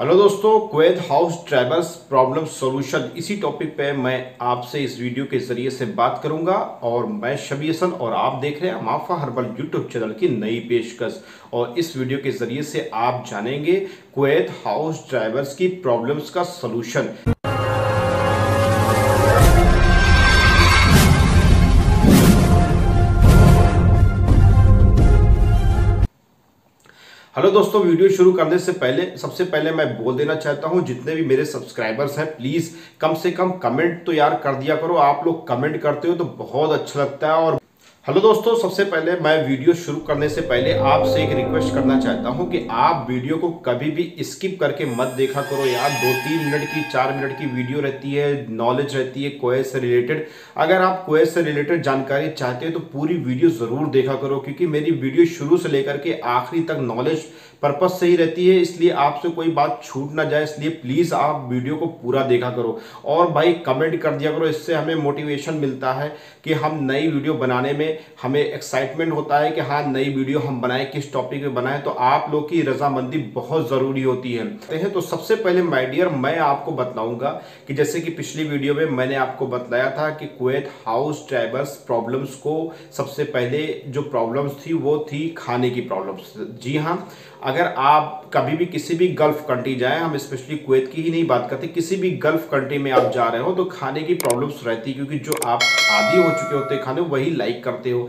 Hello दोस्तों, Kuwait house traverse problem solution इसी topic पे मैं आपसे इस वीडियो के ज़रिए से बात करूंगा। और मैं शबी हसन और आप देख रहे हैं अमाफा हर्बल यूट्यूब चैनल की नई पेशकश। और इस वीडियो के ज़रिए से आप जानेंगे कुवैत हाउस ट्रैवर्स की प्रॉब्लम्स का सॉल्यूशन। हेलो दोस्तों, वीडियो शुरू करने से पहले सबसे पहले मैं बोल देना चाहता हूं, जितने भी मेरे सब्सक्राइबर्स हैं प्लीज़ कम से कम कमेंट तो यार कर दिया करो। आप लोग कमेंट करते हो तो बहुत अच्छा लगता है। और हेलो दोस्तों, सबसे पहले मैं वीडियो शुरू करने से पहले आपसे एक रिक्वेस्ट करना चाहता हूं कि आप वीडियो को कभी भी स्किप करके मत देखा करो यार। 2-3 मिनट की 4 मिनट की वीडियो रहती है, नॉलेज रहती है कुवैत से रिलेटेड। अगर आप कुवैत से रिलेटेड जानकारी चाहते हो तो पूरी वीडियो ज़रूर देखा करो, क्योंकि मेरी वीडियो शुरू से लेकर के आखिरी तक नॉलेज पर्पस से ही रहती है, इसलिए आपसे कोई बात छूट ना जाए, इसलिए प्लीज़ आप वीडियो को पूरा देखा करो। और भाई कमेंट कर दिया करो, इससे हमें मोटिवेशन मिलता है कि हम नई वीडियो बनाने में हमें एक्साइटमेंट होता है कि हाँ नई वीडियो हम बनाएं, किस टॉपिक पे बनाएं। तो आप लोग की रजामंदी बहुत ज़रूरी होती है। तो सबसे पहले माय डियर मैं आपको बताऊँगा कि जैसे कि पिछली वीडियो में मैंने आपको बताया था कि कुवैत हाउस ट्रैवर्स प्रॉब्लम्स को सबसे पहले जो प्रॉब्लम्स थी वो थी खाने की प्रॉब्लम्स। जी हाँ, अगर आप कभी भी किसी भी गल्फ़ कंट्री जाएं, हम स्पेशली कुवैत की ही नहीं बात करते, किसी भी गल्फ़ कंट्री में आप जा रहे हो तो खाने की प्रॉब्लम्स रहती है, क्योंकि जो आप आदी हो चुके होते हैं खाने वही लाइक करते हो।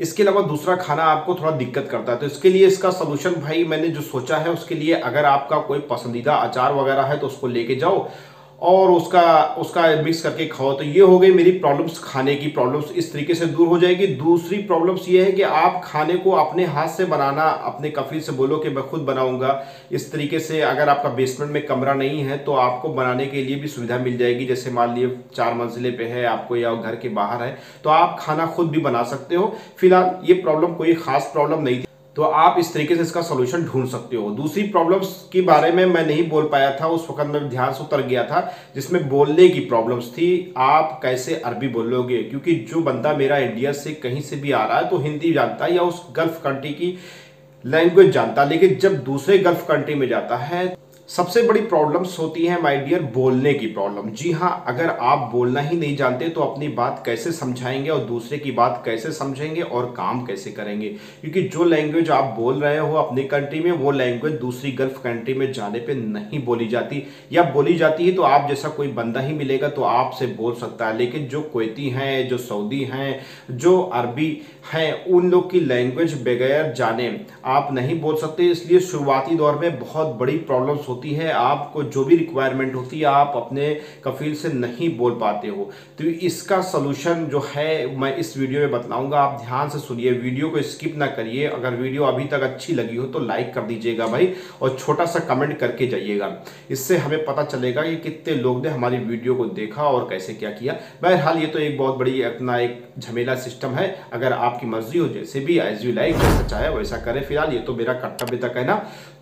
इसके अलावा दूसरा खाना आपको थोड़ा दिक्कत करता है। तो इसके लिए इसका सलूशन भाई मैंने जो सोचा है उसके लिए, अगर आपका कोई पसंदीदा अचार वगैरह है तो उसको लेके जाओ और उसका मिक्स करके खाओ। तो ये हो गई मेरी प्रॉब्लम्स, खाने की प्रॉब्लम्स इस तरीके से दूर हो जाएगी। दूसरी प्रॉब्लम्स ये है कि आप खाने को अपने हाथ से बनाना, अपने कफिल से बोलो कि मैं खुद बनाऊंगा, इस तरीके से। अगर आपका बेसमेंट में कमरा नहीं है तो आपको बनाने के लिए भी सुविधा मिल जाएगी। जैसे मान लीजिए 4 मंजिले पे है आपको या घर के बाहर है तो आप खाना खुद भी बना सकते हो। फिलहाल ये प्रॉब्लम कोई ख़ास प्रॉब्लम नहीं थी, तो आप इस तरीके से इसका सलूशन ढूंढ सकते हो। दूसरी प्रॉब्लम्स के बारे में मैं नहीं बोल पाया था उस वक्त, मैं ध्यान से उतर गया था, जिसमें बोलने की प्रॉब्लम्स थी। आप कैसे अरबी बोलोगे, क्योंकि जो बंदा मेरा इंडिया से कहीं से भी आ रहा है तो हिंदी जानता है या उस गल्फ कंट्री की लैंग्वेज जानता है, लेकिन जब दूसरे गल्फ कंट्री में जाता है सबसे बड़ी प्रॉब्लम्स होती हैं माय डियर बोलने की प्रॉब्लम। जी हाँ, अगर आप बोलना ही नहीं जानते तो अपनी बात कैसे समझाएंगे और दूसरे की बात कैसे समझेंगे और काम कैसे करेंगे, क्योंकि जो लैंग्वेज आप बोल रहे हो अपने कंट्री में वो लैंग्वेज दूसरी गल्फ कंट्री में जाने पे नहीं बोली जाती, या बोली जाती है तो आप जैसा कोई बंदा ही मिलेगा तो आपसे बोल सकता है। लेकिन जो कुवैती हैं, जो सऊदी हैं, जो अरबी हैं, उन लोग की लैंग्वेज बगैर जाने आप नहीं बोल सकते, इसलिए शुरुआती दौर में बहुत बड़ी प्रॉब्लम्स होती है। आपको जो भी रिक्वायरमेंट होती है आप अपने कफील से नहीं बोल पाते हो। तो इसका सलूशन जो है मैं इस वीडियो में बताऊंगा, आप ध्यान से सुनिए, वीडियो को स्किप ना करिए। अगर वीडियो अभी तक अच्छी लगी हो तो लाइक कर दीजिएगा भाई और छोटा सा कमेंट करके जाइएगा, इससे हमें पता चलेगा कि कितने लोग ने हमारी वीडियो को देखा और कैसे क्या किया। बहरहाल ये तो एक बहुत बड़ी अपना एक झमेला सिस्टम है, अगर आपकी मर्जी हो जैसे भी एज यू लाइक, जैसा चाहे वैसा करें। फिलहाल ये तो मेरा कर्तव्य तक है ना।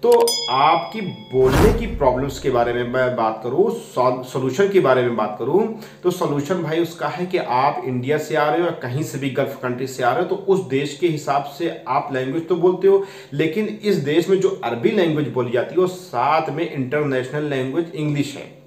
तो आपकी बोलने की प्रॉब्लम्स के बारे में मैं बात करूँ, सॉल्यूशन के बारे में बात करूँ, तो सॉल्यूशन भाई उसका है कि आप इंडिया से आ रहे हो या कहीं से भी गल्फ कंट्री से आ रहे हो तो उस देश के हिसाब से आप लैंग्वेज तो बोलते हो, लेकिन इस देश में जो अरबी लैंग्वेज बोली जाती है वो साथ में इंटरनेशनल लैंग्वेज इंग्लिश है।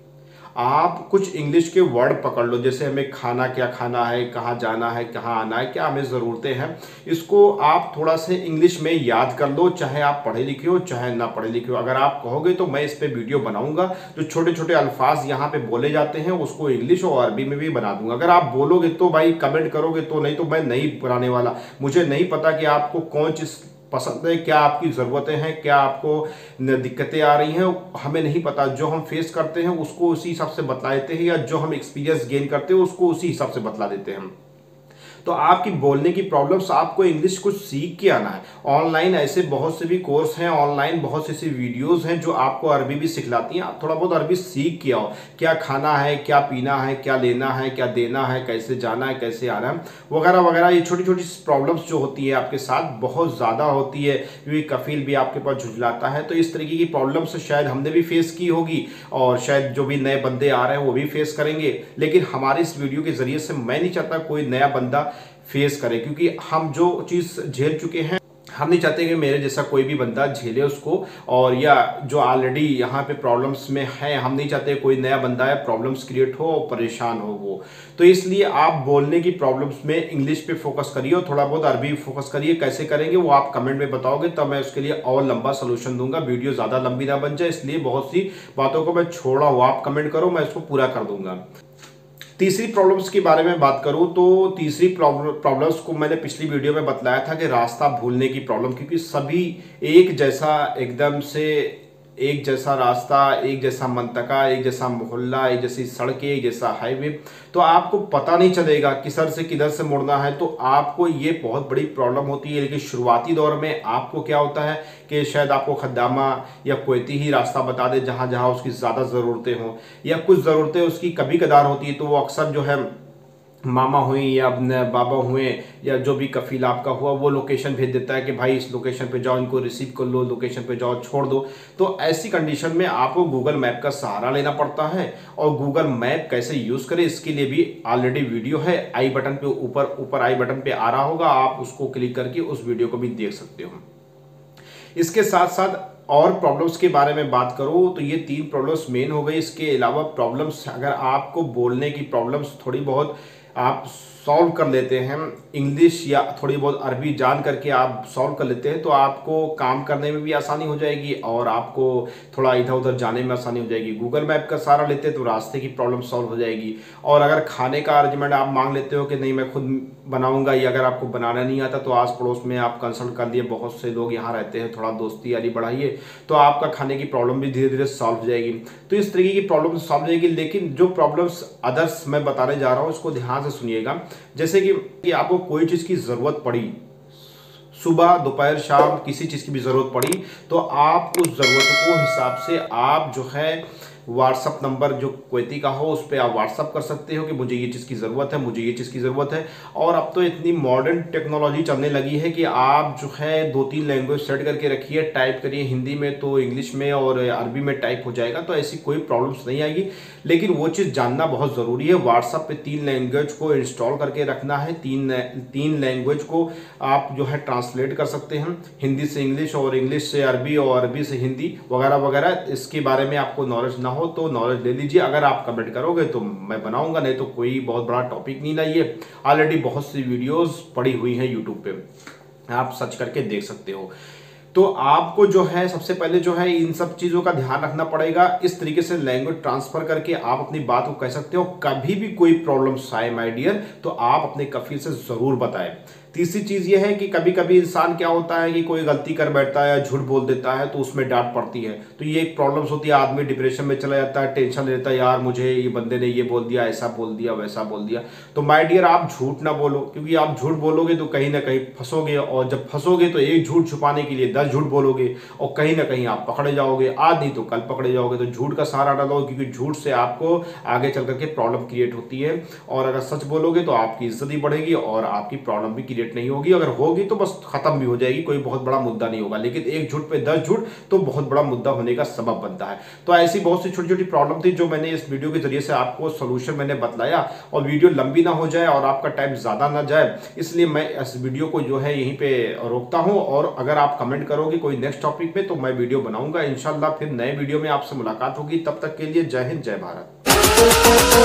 आप कुछ इंग्लिश के वर्ड पकड़ लो, जैसे हमें खाना क्या खाना है, कहाँ जाना है, कहाँ आना है, क्या हमें ज़रूरतें हैं, इसको आप थोड़ा से इंग्लिश में याद कर लो, चाहे आप पढ़े लिखे हो चाहे ना पढ़े लिखे हो। अगर आप कहोगे तो मैं इस पर वीडियो बनाऊंगा, जो छोटे छोटे अल्फाज यहाँ पे बोले जाते हैं उसको इंग्लिश और अरबी में भी बना दूंगा। अगर आप बोलोगे तो भाई कमेंट करोगे तो, नहीं तो मैं नहीं बनाने वाला। मुझे नहीं पता कि आपको कौन चीज़ पसंद है, क्या आपकी ज़रूरतें हैं, क्या आपको दिक्कतें आ रही हैं, हमें नहीं पता। जो हम फेस करते हैं उसको उसी हिसाब से बतला देते हैं, या जो हम एक्सपीरियंस गेन करते हैं उसको उसी हिसाब से बतला देते हैं। तो आपकी बोलने की प्रॉब्लम्स, आपको इंग्लिश कुछ सीख के आना है। ऑनलाइन ऐसे बहुत से भी कोर्स हैं, ऑनलाइन बहुत से ऐसी वीडियोस हैं जो आपको अरबी भी सिखलाती हैं, आप थोड़ा बहुत अरबी सीख के आओ। क्या खाना है, क्या पीना है, क्या लेना है, क्या देना है, कैसे जाना है, कैसे आना है, वगैरह वगैरह। ये छोटी छोटी प्रॉब्लम्स जो होती है आपके साथ बहुत ज़्यादा होती है, क्योंकि कफील भी आपके पास झुझलाता है। तो इस तरीके की प्रॉब्लम्स शायद हमने भी फेस की होगी और शायद जो भी नए बंदे आ रहे हैं वो भी फेस करेंगे, लेकिन हमारे इस वीडियो के ज़रिए से मैं नहीं चाहता कोई नया बंदा फेस करें, क्योंकि हम जो चीज़ झेल चुके हैं हम नहीं चाहते कि मेरे जैसा कोई भी बंदा झेले उसको, और या जो ऑलरेडी यहाँ पे प्रॉब्लम्स में है, हम नहीं चाहते कोई नया बंदा है प्रॉब्लम्स क्रिएट हो और परेशान हो वो। तो इसलिए आप बोलने की प्रॉब्लम्स में इंग्लिश पे फोकस करिए और थोड़ा बहुत अरबी फोकस करिए। कैसे करेंगे वो आप कमेंट में बताओगे तो मैं उसके लिए और लंबा सोल्यूशन दूंगा, वीडियो ज़्यादा लंबी ना बन जाए, इसलिए बहुत सी बातों को मैं छोड़ा हूँ, आप कमेंट करो मैं उसको पूरा कर दूंगा। तीसरी प्रॉब्लम्स के बारे में बात करूं तो तीसरी प्रॉब्लम्स को मैंने पिछली वीडियो में बतलाया था कि रास्ता भूलने की प्रॉब्लम, क्योंकि सभी एक जैसा, एकदम से एक जैसा रास्ता, एक जैसा मंतका, एक जैसा मोहल्ला, एक जैसी सड़कें, एक जैसा हाईवे, तो आपको पता नहीं चलेगा किधर से मुड़ना है। तो आपको ये बहुत बड़ी प्रॉब्लम होती है। लेकिन शुरुआती दौर में आपको क्या होता है कि शायद आपको खद्दामा या कुवैती ही रास्ता बता दे जहाँ जहाँ उसकी ज़्यादा ज़रूरतें हों, या कुछ ज़रूरतें उसकी कभी कदार होती है, तो वो अक्सर जो है मामा हुए या अपने बाबा हुए या जो भी कफील आपका हुआ वो लोकेशन भेज देता है कि भाई इस लोकेशन पे जाओ, इनको रिसीव कर लो, लोकेशन पे जाओ, छोड़ दो। तो ऐसी कंडीशन में आपको गूगल मैप का सहारा लेना पड़ता है, और गूगल मैप कैसे यूज़ करें इसके लिए भी ऑलरेडी वीडियो है, आई बटन पे ऊपर आई बटन पे आ रहा होगा, आप उसको क्लिक करके उस वीडियो को भी देख सकते हो। इसके साथ साथ और प्रॉब्लम्स के बारे में बात करूँ तो ये तीन प्रॉब्लम्स मेन हो गई। इसके अलावा प्रॉब्लम्स, अगर आपको बोलने की प्रॉब्लम्स थोड़ी बहुत आप सॉल्व कर लेते हैं, इंग्लिश या थोड़ी बहुत अरबी जान करके आप सॉल्व कर लेते हैं, तो आपको काम करने में भी आसानी हो जाएगी और आपको थोड़ा इधर उधर जाने में आसानी हो जाएगी। गूगल मैप का सहारा लेते हैं तो रास्ते की प्रॉब्लम सॉल्व हो जाएगी। और अगर खाने का अरेंजमेंट आप मांग लेते हो कि नहीं मैं खुद बनाऊंगा, या अगर आपको बनाना नहीं आता तो आस पड़ोस में आप कंसल्ट कर लिए, बहुत से लोग यहाँ रहते हैं, थोड़ा दोस्ती यारी बढ़ाइए, तो आपका खाने की प्रॉब्लम भी धीरे धीरे सॉल्व हो जाएगी। तो इस तरीके की प्रॉब्लम सॉल्व हो जाएगी। लेकिन जो प्रॉब्लम्स अदर्स मैं बताने जा रहा हूँ उसको ध्यान से सुनिएगा। जैसे कि आपको कोई चीज़ की ज़रूरत पड़ी, सुबह, दोपहर, शाम, किसी चीज़ की भी ज़रूरत पड़ी, तो आप उस ज़रूरत को हिसाब से आप जो है व्हाट्सअप नंबर जो कुवैती का हो उस पर आप व्हाट्सअप कर सकते हो कि मुझे ये चीज़ की ज़रूरत है, मुझे ये चीज़ की ज़रूरत है। और अब तो इतनी मॉडर्न टेक्नोलॉजी चलने लगी है कि आप जो है 2-3 लैंग्वेज सेट करके रखिए, टाइप करिए हिंदी में तो इंग्लिश में और अरबी में टाइप हो जाएगा, तो ऐसी कोई प्रॉब्लम्स नहीं आएगी। लेकिन वो चीज़ जानना बहुत ज़रूरी है। व्हाट्सअप पर 3 लैंग्वेज को इंस्टॉल करके रखना है, तीन लैंग्वेज को आप जो है ट्रांसलेट कर सकते हैं, हिंदी से इंग्लिश और इंग्लिश से अरबी और अरबी से हिंदी वगैरह वगैरह। इसके बारे में आपको नॉलेज हो तो नॉलेज ले लीजिए। अगर आप कमेंट करोगे तो मैं बनाऊंगा, नहीं तो कोई बहुत बड़ा टॉपिक नहीं लाइए, ऑलरेडी बहुत सी वीडियोस पड़ी हुई हैं यूट्यूब पे, आप सर्च करके देख सकते हो। तो आपको जो है सबसे पहले जो है इन सब चीज़ों का ध्यान रखना पड़ेगा। इस तरीके से लैंग्वेज ट्रांसफ़र करके आप अपनी बात को कह सकते हो। कभी भी कोई प्रॉब्लम्स आए माय डियर तो आप अपने कफील से ज़रूर बताएं। तीसरी चीज़ ये है कि कभी कभी इंसान क्या होता है कि कोई गलती कर बैठता है, झूठ बोल देता है, तो उसमें डांट पड़ती है, तो ये एक प्रॉब्लम्स होती है। आदमी डिप्रेशन में चला जाता है, टेंशन लेता है, यार मुझे ये बंदे ने ये बोल दिया, ऐसा बोल दिया, वैसा बोल दिया। तो माय डियर आप झूठ ना बोलो, क्योंकि आप झूठ बोलोगे तो कहीं ना कहीं फंसोगे, और जब फंसोगे तो एक झूठ छुपाने के लिए 10 झूठ बोलोगे, और कहीं ना कहीं आप पकड़े जाओगे, आज नहीं तो कल पकड़े जाओगे। तो झूठ का सहारा ना लो, क्योंकि झूठ से आपको आगे चल करके प्रॉब्लम क्रिएट होती है। और अगर सच बोलोगे तो आपकी इज्जत भी बढ़ेगी और आपकी प्रॉब्लम भी नहीं होगी, अगर होगी तो बस खत्म भी हो जाएगी, कोई बहुत बड़ा मुद्दा नहीं होगा। लेकिन एक झूठ पे 10 झूठ तो बहुत बड़ा मुद्दा होने का सबब बनता है। तो ऐसी बहुत सी छोटी छोटी प्रॉब्लम थी जो मैंने इस वीडियो के जरिए से आपको सोल्यूशन मैंने बतलाया। और वीडियो लंबी ना हो जाए और आपका टाइम ज्यादा ना जाए, इसलिए मैं इस वीडियो को जो है यहीं पर रोकता हूं। और अगर आप कमेंट करोगे कोई नेक्स्ट टॉपिक पे तो मैं वीडियो बनाऊंगा इंशाल्लाह। फिर नए वीडियो में आपसे मुलाकात होगी, तब तक के लिए जय हिंद, जय भारत।